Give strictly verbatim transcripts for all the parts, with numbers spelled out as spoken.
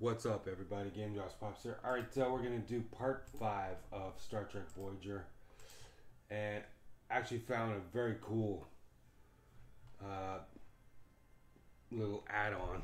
What's up, everybody? Game Drops Pops here. All right, so we're gonna do part five of Star Trek Voyager, and actually found a very cool uh, little add-on.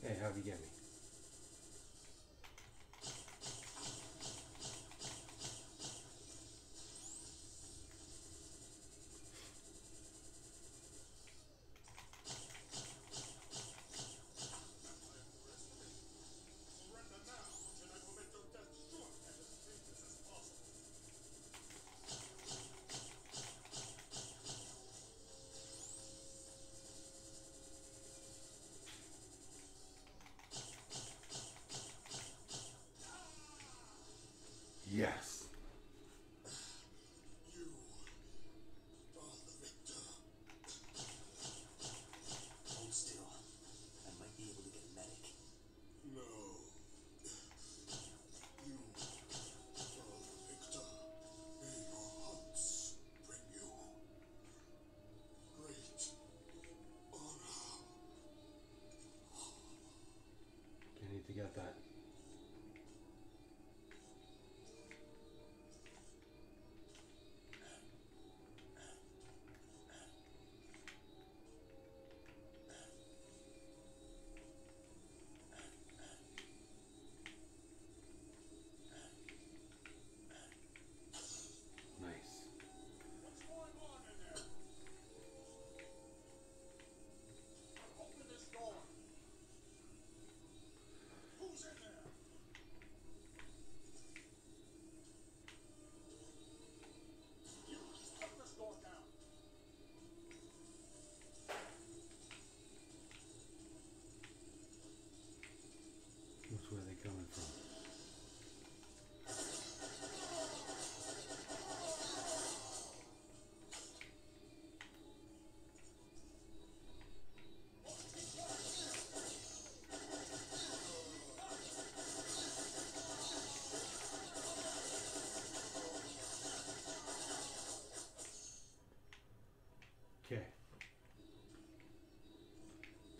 Hey, how'd you get me? Yes. You are the victor. Hold still. I might be able to get a medic. No. You are the victor. May your hunts bring you great honor. I need to get that. Where are they coming from? Okay.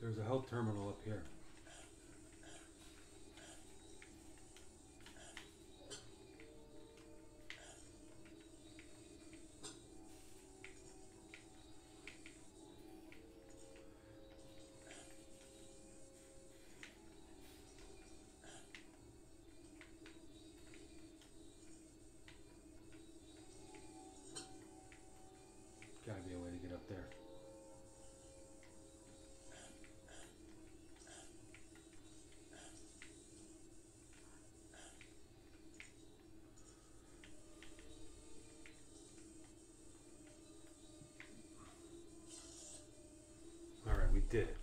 There's a health terminal up here. Did it.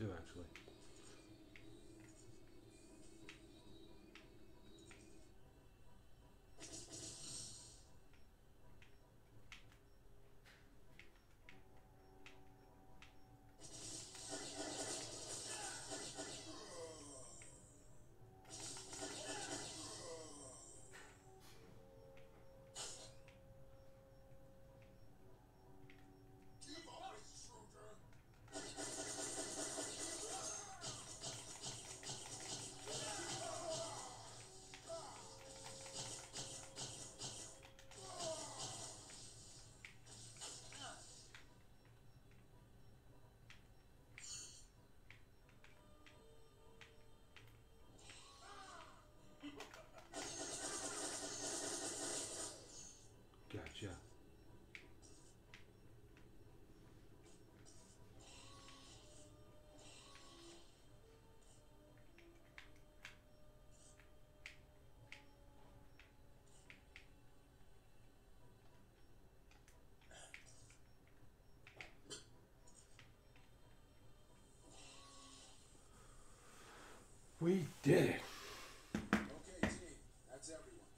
too, actually. We did it. Okay, team. That's everyone.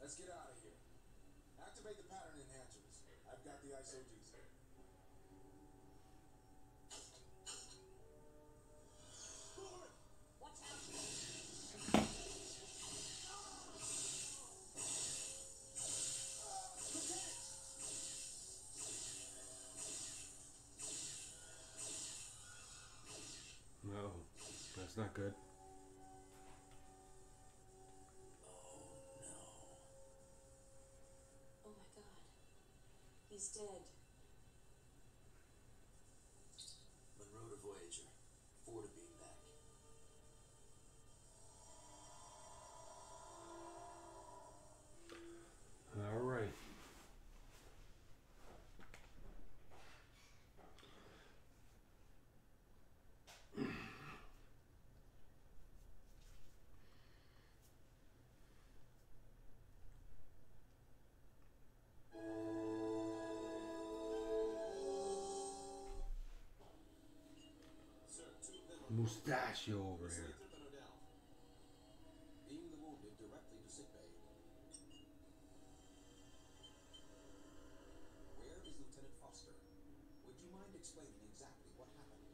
Let's get out of here. Activate the pattern enhancers. I've got the Isodesium. No, that's not good. He's dead. Monroe to Voyager. Four to beam back. All right. Mustachio over here. Beam the wounded directly to sick bay. Where is Lieutenant Foster? Would you mind explaining exactly what happened?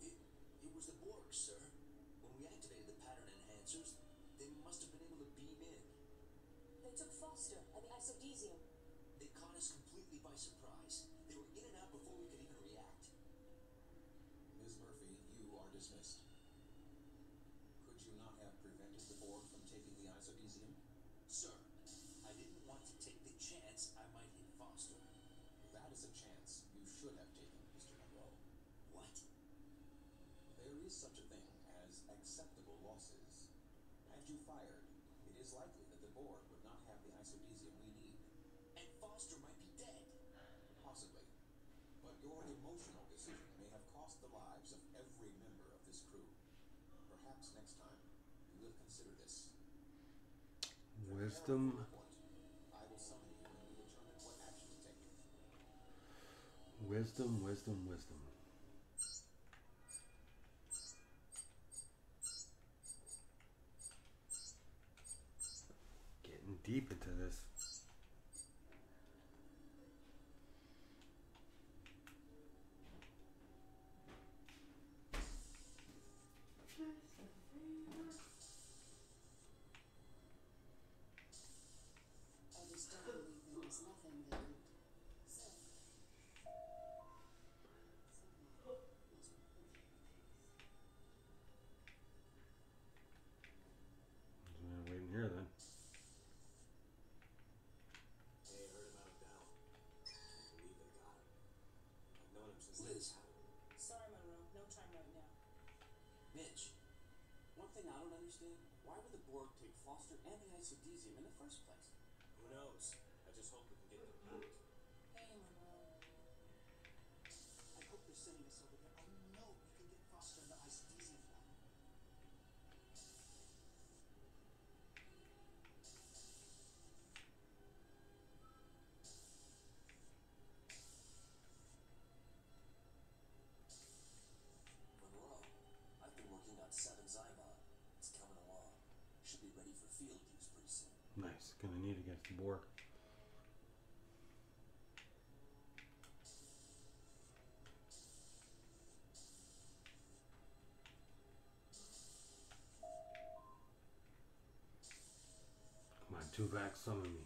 It, it was the Borg, sir. When we activated the pattern enhancers, they must have been able to beam in. They took Foster and the Isodesium. They caught us completely by surprise. They were in and out before we could even react. Miz Murphy, you are dismissed. Could you not have prevented the Borg from taking the Isodesium? Sir, I didn't want to take the chance I might hit Foster. That is a chance you should have taken, Mister Monroe. What? There is such a thing as acceptable losses. Had you fired, it is likely that the Borg would not have the Isodesium we need. And Foster might be dead. Possibly. But your emotional decision may have cost the lives of every member of this crew. Perhaps next time you will consider this. Wisdom. I will summon you and determine what action to take. Wisdom, wisdom, wisdom. Getting deep into this. Why would the Borg take Foster and the Isodesium in the first place? Who knows? I just hope we can get them out. Hey, Monroe. I hope they're sending us over there. I know we can get Foster and the Isodesium out. Monroe? Should be ready for field use pretty soon. Nice. Gonna need against the Borg. Come on, Tuvok, summon me.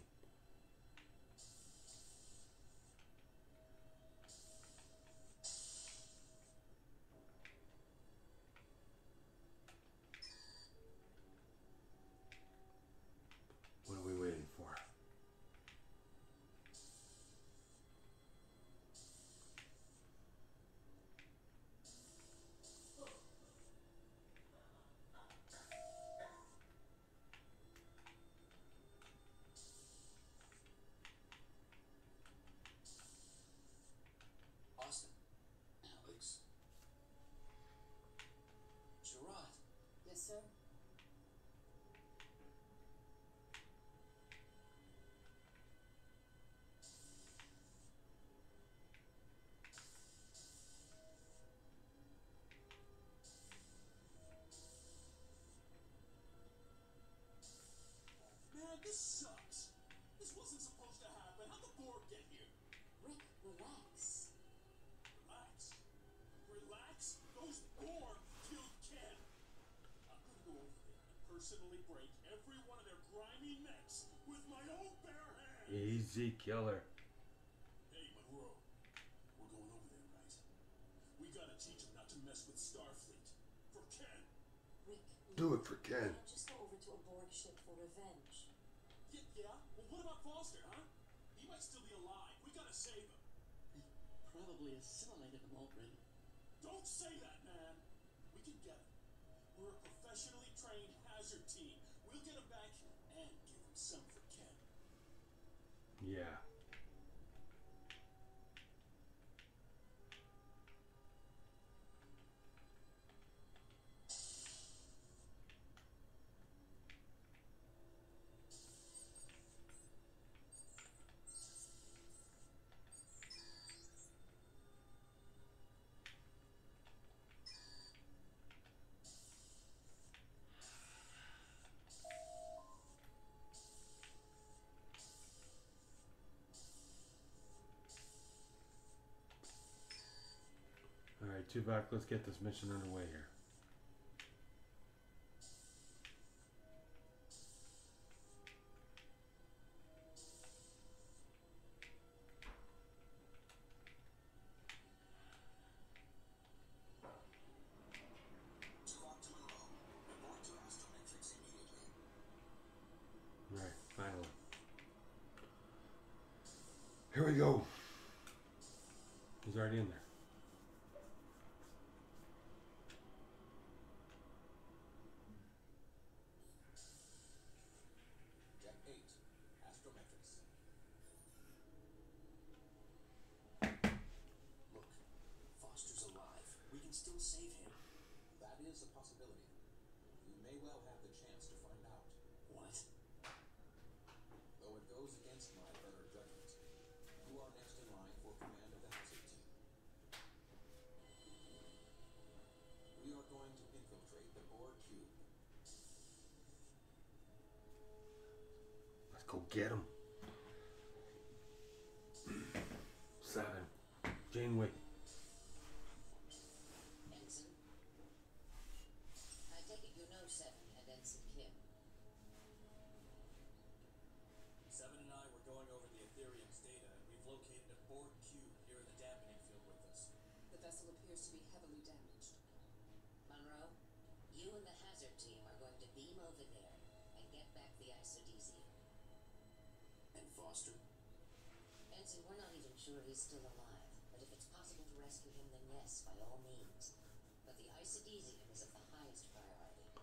This sucks. This wasn't supposed to happen. How'd the Borg get here? Rick, relax. Relax? Relax? Those Borg killed Ken. I'm gonna go over there and personally break every one of their grimy necks with my own bare hands. Easy killer. Hey, Monroe. We're going over there, right? We gotta teach them not to mess with Starfleet. For Ken. Rick, do it for Ken. Just go over to a Borg ship for revenge. Yeah? Well, what about Foster, huh? He might still be alive. We gotta save him. They probably assimilated him already. Don't say that, man! We can get him. We're a professionally trained hazard team. We'll get him back and give him some for Ken. Yeah. Tuvok, let's get this mission underway here. All right, finally. Here we go. He's already in there. Get him. Seven. Janeway. Ensign. I take it you know Seven and Ensign Kim. Seven and I were going over the Etherium's data, and we've located a Borg Cube here in the dampening field with us. The vessel appears to be heavily damaged. Monroe, you and the Hazard Team are going to beam over there and get back the Isodesium. Foster? Ensign, we're not even sure he's still alive, but if it's possible to rescue him, then yes, by all means. But the Isodesium is of the highest priority.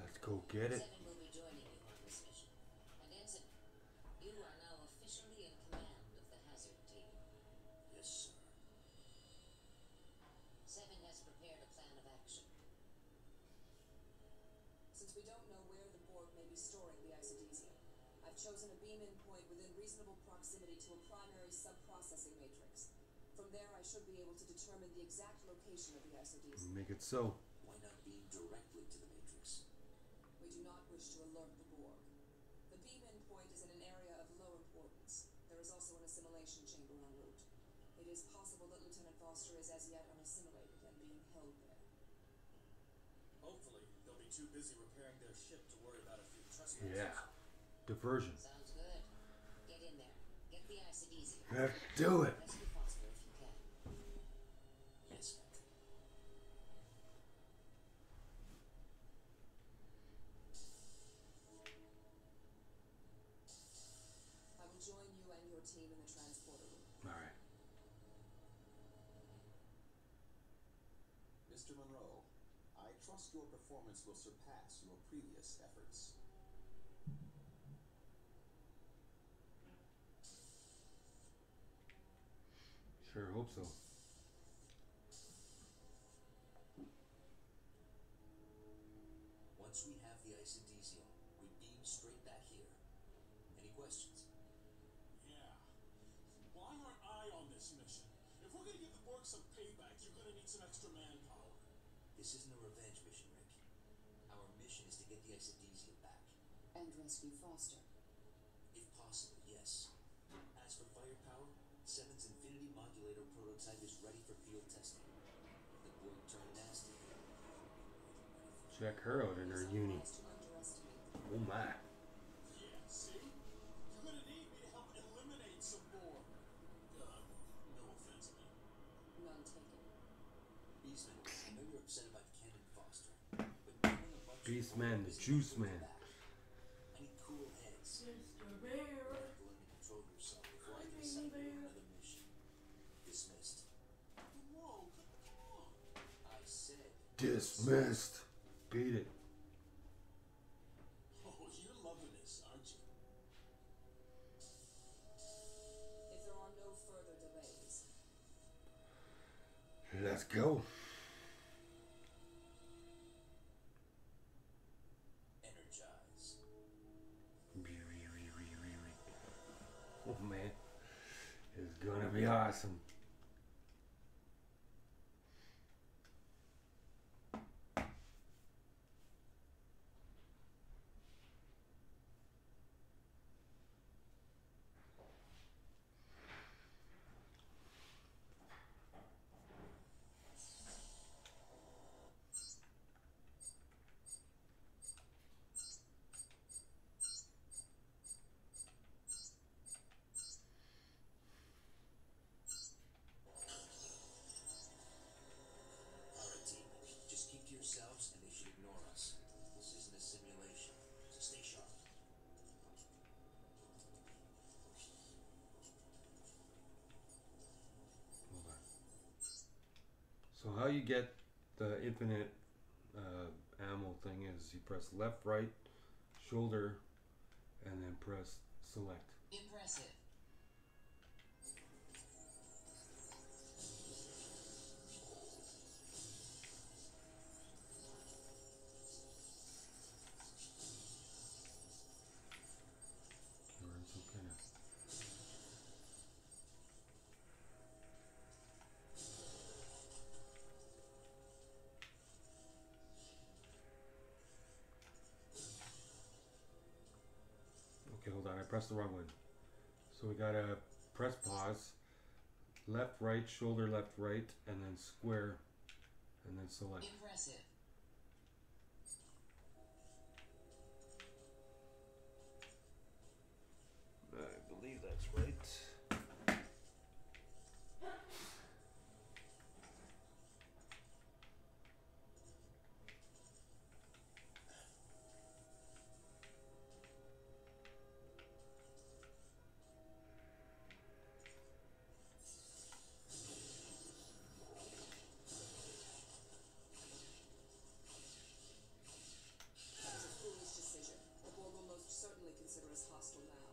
Let's go get it. Seven will be joining you on this mission. And Ensign, you are now officially in command of the Hazard Team. Yes, sir. Seven has prepared a plan of action. Since we don't know where the Borg may be storing the Isodesium, I've chosen a beam-in point within reasonable proximity to a primary sub-processing matrix. From there, I should be able to determine the exact location of the isodesium. Make it so. Why not beam directly to the matrix? We do do not wish to alert the Borg. The beam-in point is in an area of low importance. There is also an assimilation chamber en route. It is possible that Lieutenant Foster is as yet unassimilated and being held there. Hopefully, they'll be too busy repairing their ship to worry about a few trespassers. Yeah. Diversion. Sounds good. Get in there. Get the Isodesium. Let's do it. Rescue Foster if you can. Yes, Captain. I will join you and your team in the transporter room. All right. Mister Monroe, I trust your performance will surpass your previous efforts. Sure hope so. Once we have the Isodesium, we beam straight back here. Any questions? Yeah. Why aren't I on this mission? If we're going to give the Borg some payback, you're going to need some extra manpower. This isn't a revenge mission, Rick. Our mission is to get the Isodesium back. And rescue Foster. If possible, yes. As for firepower, Seven's Infinity Modulator prototype is ready for field testing. The Borg turned nasty. Check her out in her uni. Oh my. Yeah, see? You're going to need me to help eliminate some Borg. Uh, no offense, man. None taken. Beastman, I know you're upset about Cannon Foster, but bringing a bunch Beastman, the Juice Man. I need cool heads. Mister Bear. Learn to control yourself before I can send you another mission. Dismissed. Whoa, come on. I said. Dismissed. Beat it. Oh, you're loving this, aren't you? If there are no further delays. Let's go. Energize. Oh man, it's gonna be awesome. So how you get the infinite uh, ammo thing is you press left, right, shoulder, and then press select. Impressive. Okay, hold on, I pressed the wrong one. So we gotta press pause, left, right, shoulder, left, right, and then square, and then select. Impressive. I believe that's right. Certainly consider us hostile now.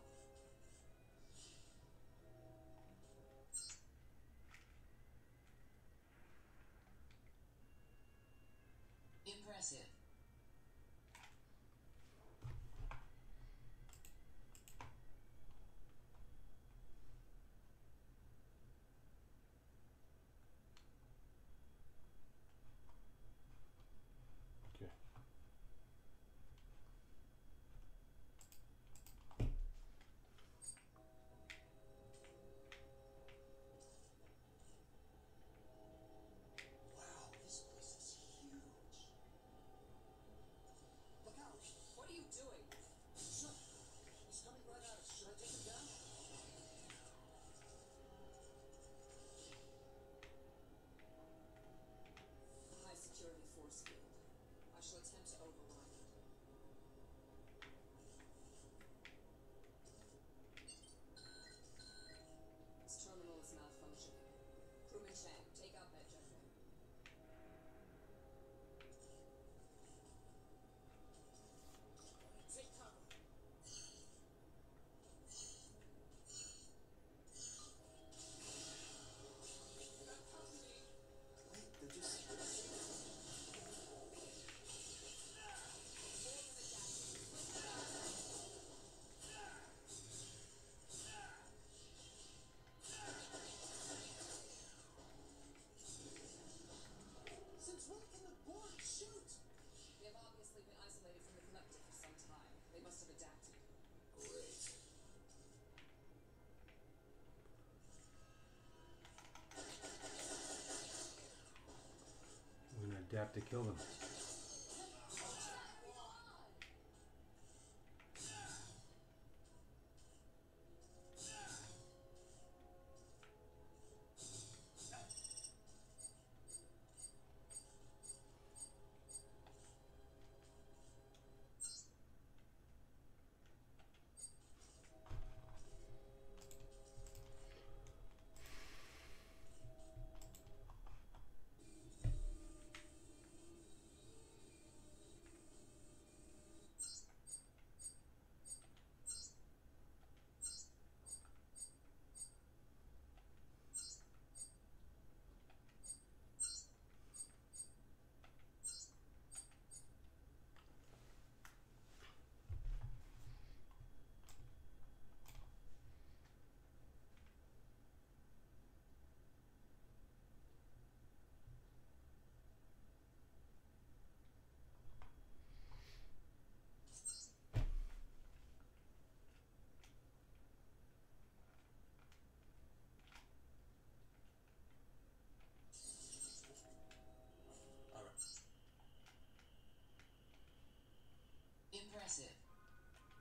and tap to kill them. Impressive.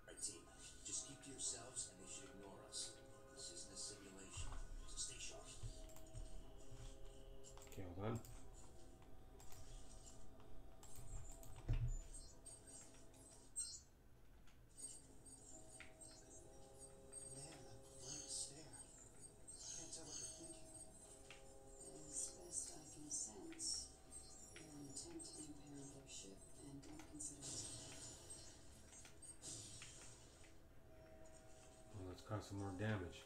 Alright, team. Just keep to yourselves and they should ignore us. This isn't a simulation. So stay sharp. Okay, hold on. Cause some more damage.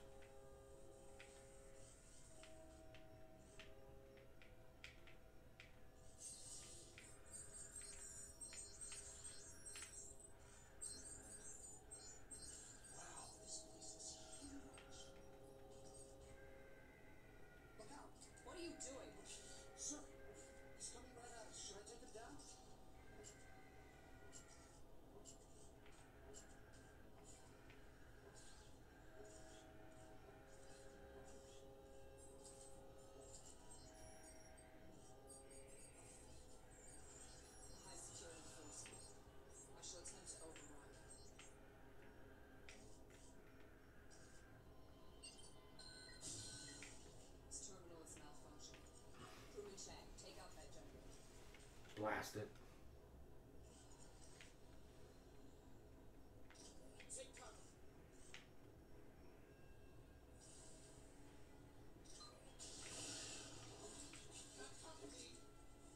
Blast it.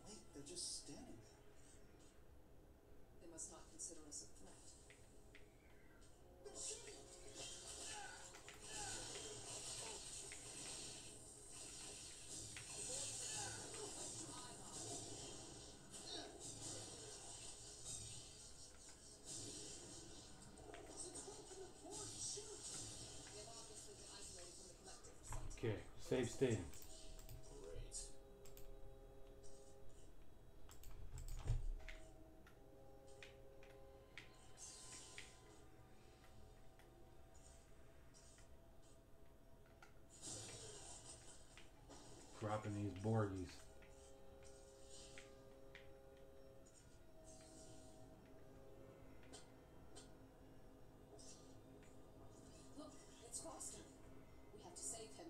Wait, they're just standing there. They must not consider us a threat. Save state. Dropping these Borgies. Look, it's Foster. We have to save him.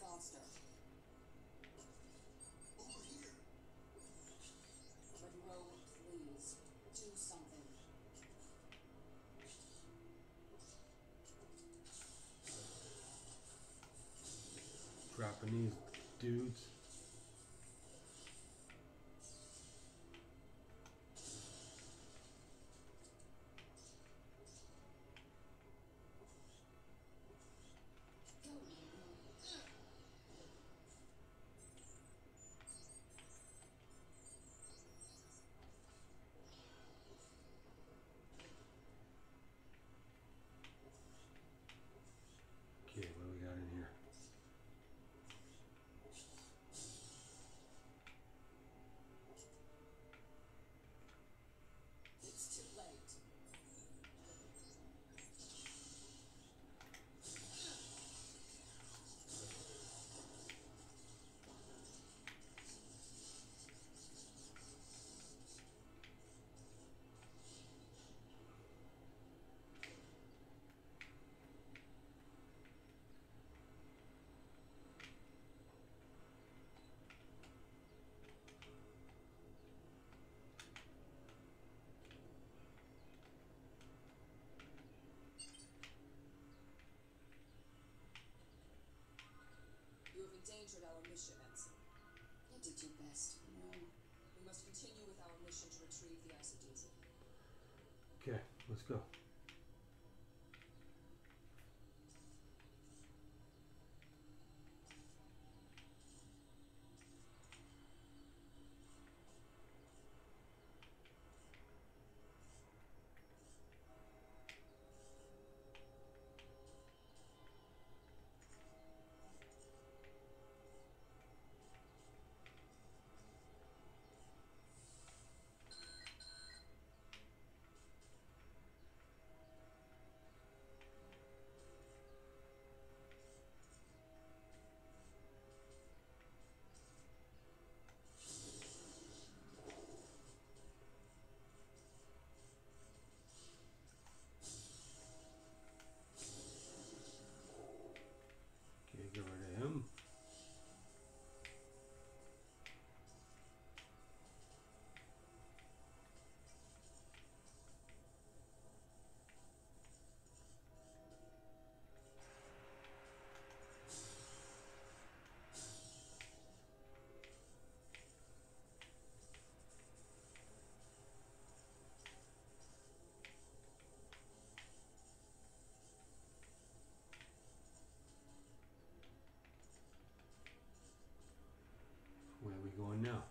Foster. Over here. Monroe, please, do something. Dropping these dudes. our mission, Ensign. You did your best, you know. We must continue with our mission to retrieve the Isodesium. Okay, let's go. Going now.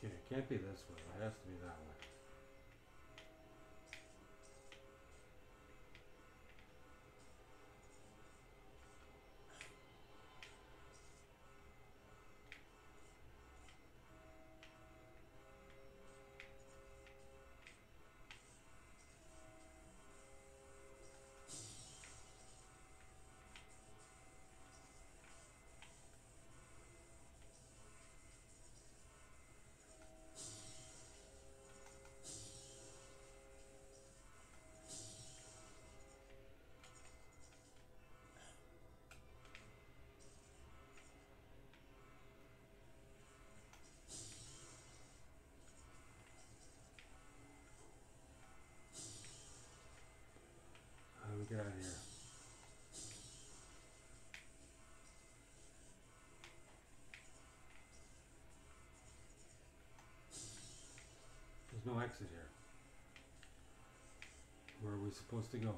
Okay, it can't be this way. It has to be that way. Get out of here. There's no exit here. Where are we supposed to go?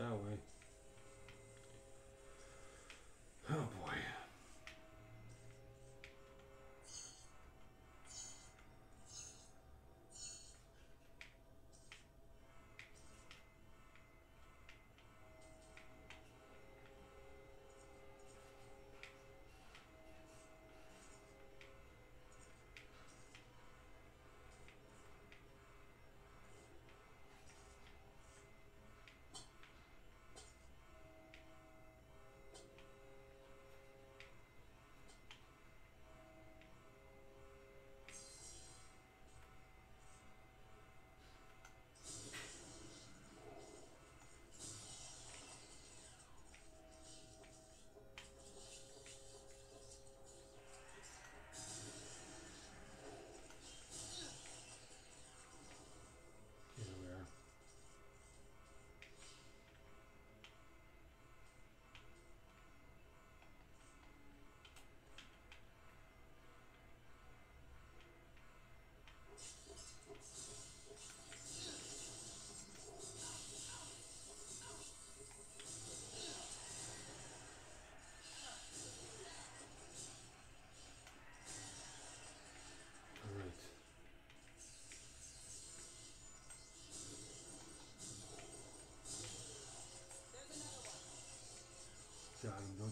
That way. Oh boy.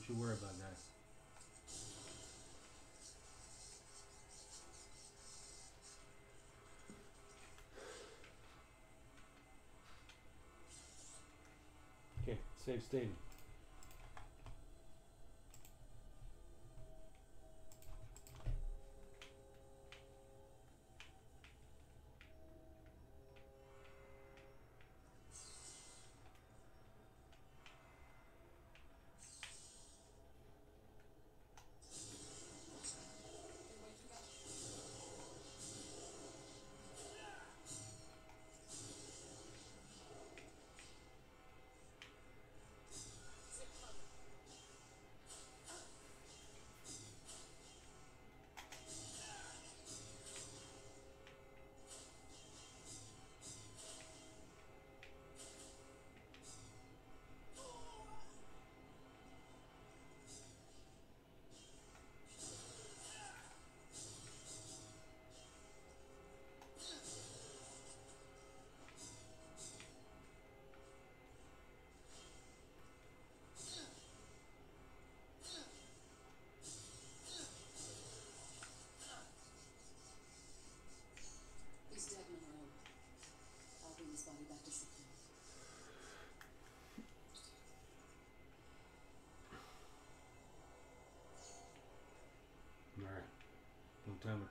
you worry about that. Okay, save state. Time to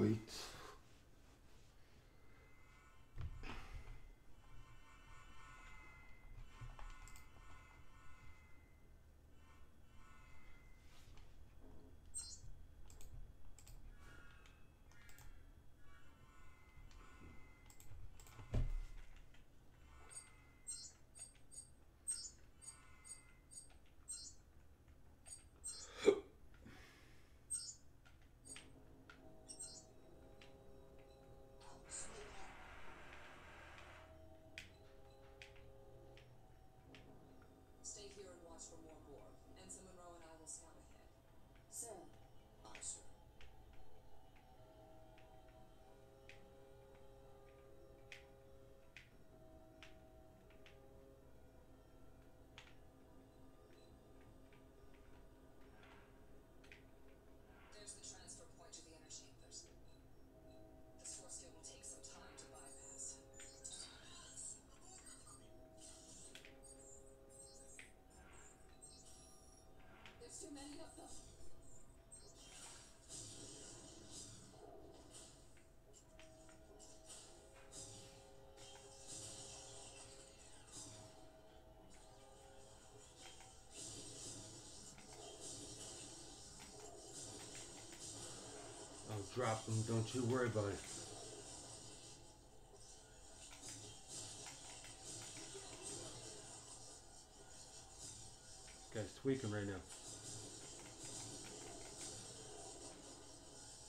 Sweet. For more Borg. Ensign Monroe and I will scout ahead. Sir. Aye, sir. There's the transfer point to the inner chambers. This force field will take some time to bypass. There's too many of them. I'll drop them, don't you worry about it. Guys, tweaking right now.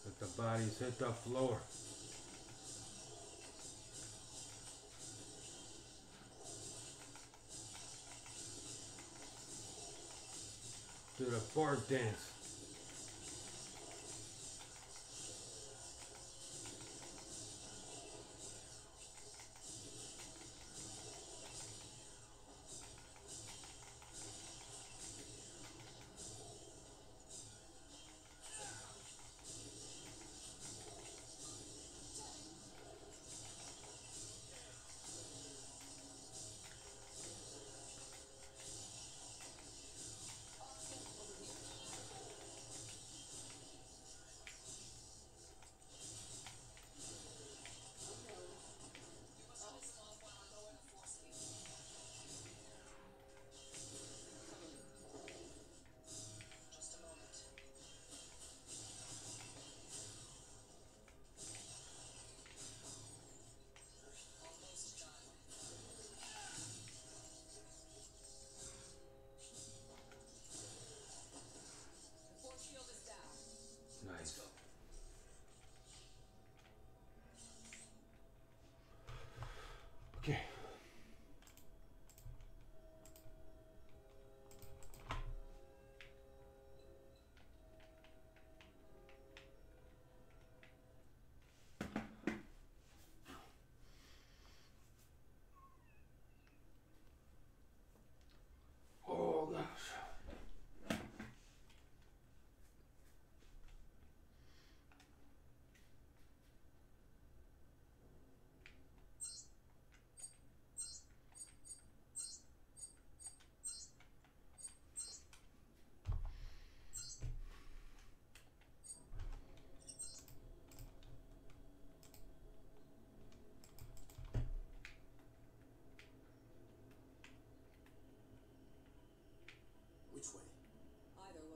Let the bodies hit the floor. Do the Borg dance.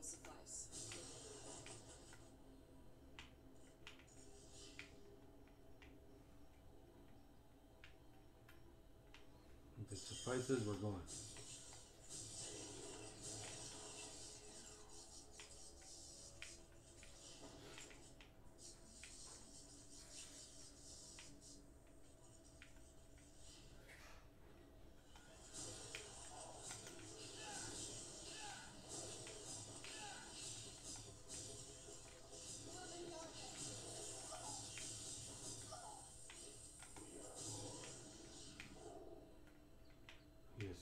suffice. If it suffices, we're going.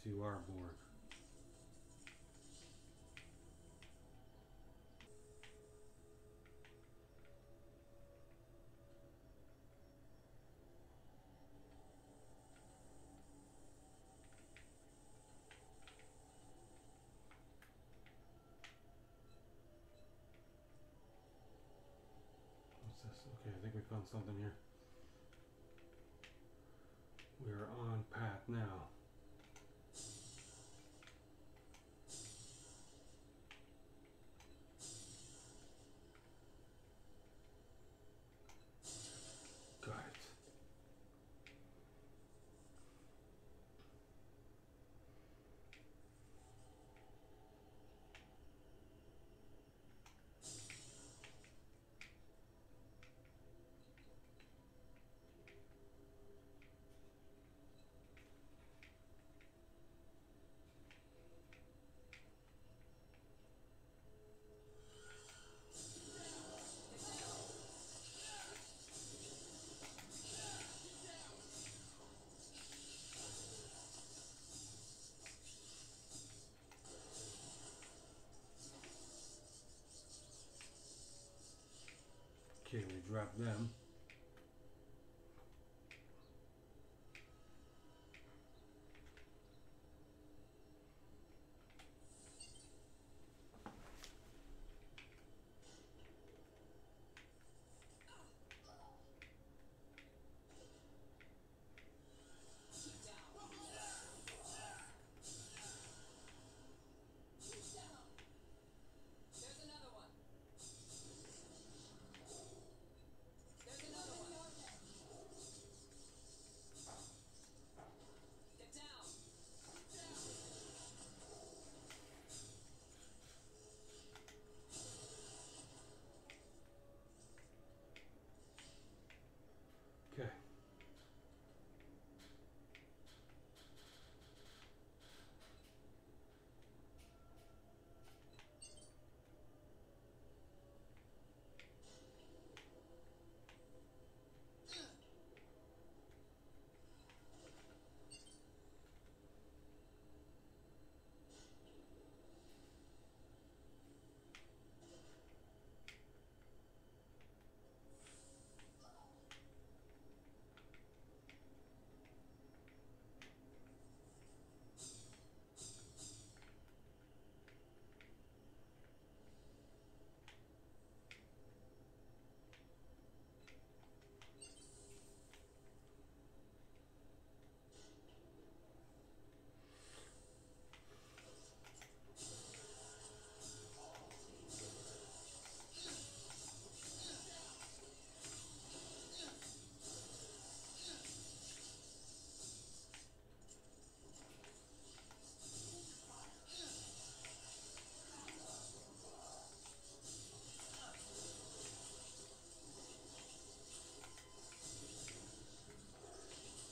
You are Borg. What's this? Okay, I think we found something here. We are on path now. Okay, we drop them.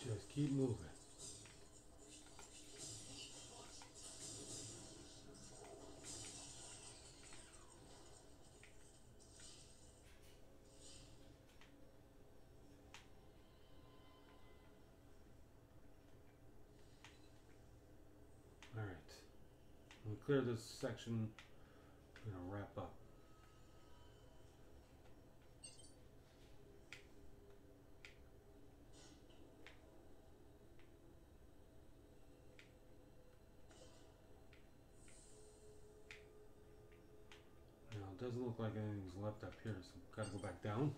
Just keep moving. All right, we'll clear this section. We're gonna wrap up. Doesn't look like anything's left up here, so gotta go back down.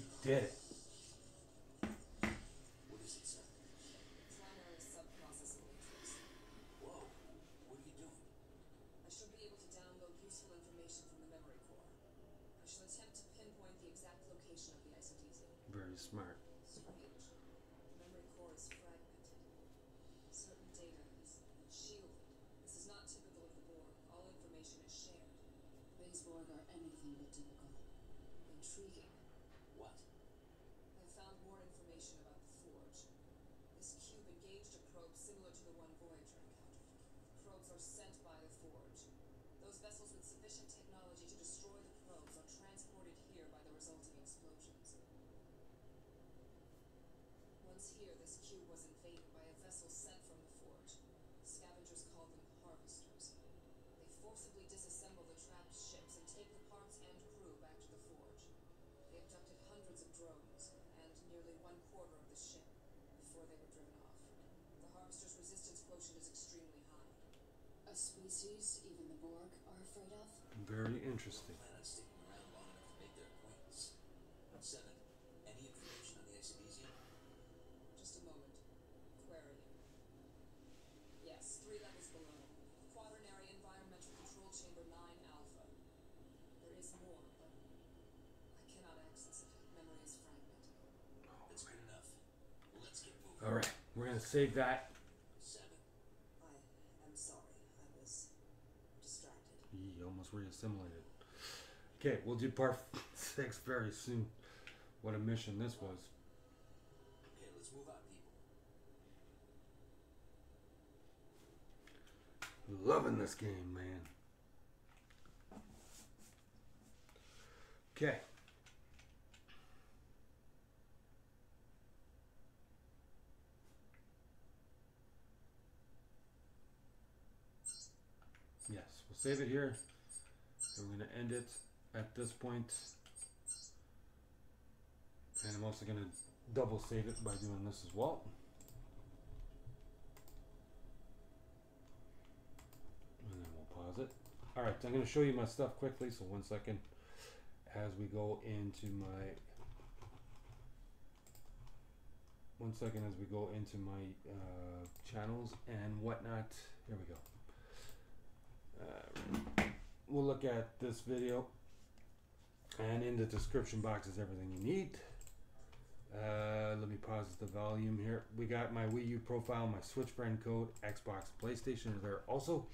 He did it. What is it, sir? Primary subprocessing interest. Whoa, what are you doing? I should be able to download useful information from the memory core. I shall attempt to pinpoint the exact location of the isodesium. Very smart. Strange. The memory core is fragmented. Certain data is shielded. This is not typical of the Borg. All information is shared. These Borg are anything but typical. Intriguing. What? I found more information about the forge. This cube engaged a probe similar to the one Voyager encountered. Probes are sent by the forge. Those vessels with sufficient technology to destroy the probes are transported here by the resulting explosions. Once here, this cube was invaded by a vessel sent from the forge. Scavengers called them harvesters. They forcibly disassemble the trapped ships and take the parts and crew back to the forge. They abducted hundreds of drones and nearly one quarter of the ship before they were driven off. The harvester's resistance quotient is extremely high. A species even the Borg are afraid of? Very interesting. They plan on sticking around long enough to make their acquaintance. Seven, any information on the isodesium? Just a moment. Querying. Yes, three levels below. Quaternary environmental control chamber nine alpha. There is more, but cannot access it. Memory is fragmented. Oh, that's good enough. Let's get moving. All right, we're gonna save that. Seven. I am sorry. I was distracted. He almost reassimilated. Okay, we'll do part six very soon. What a mission this was. Okay, let's move on, people. Loving this game, man. Okay. Yes, we'll save it here. So we're going to end it at this point. And I'm also going to double save it by doing this as well. And then we'll pause it. All right, so I'm going to show you my stuff quickly. So one second as we go into my... One second as we go into my uh, channels and whatnot. Here we go. Uh, we'll look at this video, and in the description box is everything you need. Uh, let me pause the volume here. We got my Wii U profile, my Switch brand code, Xbox, PlayStation are there also.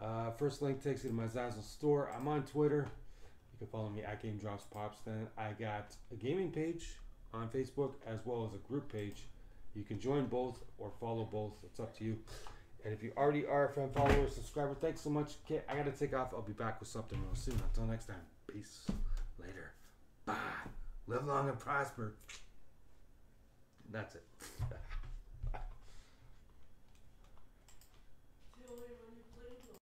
Uh, first link takes you to my Zazzle store. I'm on Twitter. You can follow me at Game Drops Pops. Then I got a gaming page on Facebook as well as a group page. You can join both or follow both. It's up to you. And if you already are a friend, follower, subscriber, thanks so much. Okay, I gotta take off. I'll be back with something real soon. Until next time, peace. Later. Bye. Live long and prosper. That's it.